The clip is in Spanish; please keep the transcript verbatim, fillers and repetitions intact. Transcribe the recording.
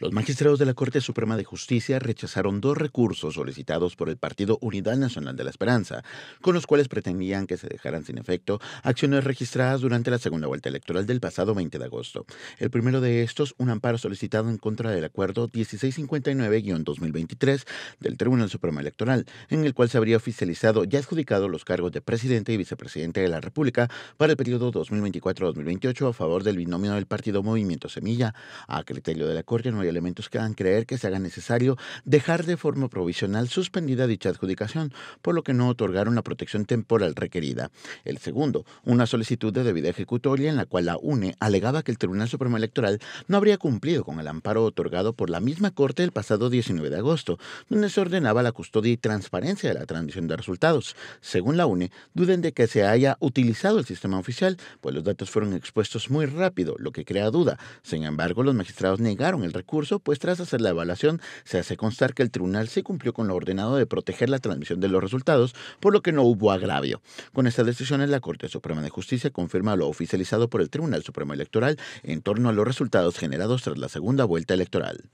Los magistrados de la Corte Suprema de Justicia rechazaron dos recursos solicitados por el Partido Unidad Nacional de la Esperanza, con los cuales pretendían que se dejaran sin efecto acciones registradas durante la segunda vuelta electoral del pasado veinte de agosto. El primero de estos, un amparo solicitado en contra del Acuerdo dieciséis cincuenta y nueve guion dos mil veintitrés del Tribunal Supremo Electoral, en el cual se habría oficializado y adjudicado los cargos de presidente y vicepresidente de la República para el periodo dos mil veinticuatro a dos mil veintiocho a favor del binomio del Partido Movimiento Semilla. A criterio de la Corte, no hay elementos que hagan creer que se haga necesario dejar de forma provisional suspendida dicha adjudicación, por lo que no otorgaron la protección temporal requerida. El segundo, una solicitud de debida ejecutoria en la cual la U N E alegaba que el Tribunal Supremo Electoral no habría cumplido con el amparo otorgado por la misma Corte el pasado diecinueve de agosto, donde se ordenaba la custodia y transparencia de la transmisión de resultados. Según la U N E, duden de que se haya utilizado el sistema oficial, pues los datos fueron expuestos muy rápido, lo que crea duda. Sin embargo, los magistrados negaron el recurso, pues tras hacer la evaluación se hace constar que el tribunal sí cumplió con lo ordenado de proteger la transmisión de los resultados, por lo que no hubo agravio. Con estas decisiones, la Corte Suprema de Justicia confirma lo oficializado por el Tribunal Supremo Electoral en torno a los resultados generados tras la segunda vuelta electoral.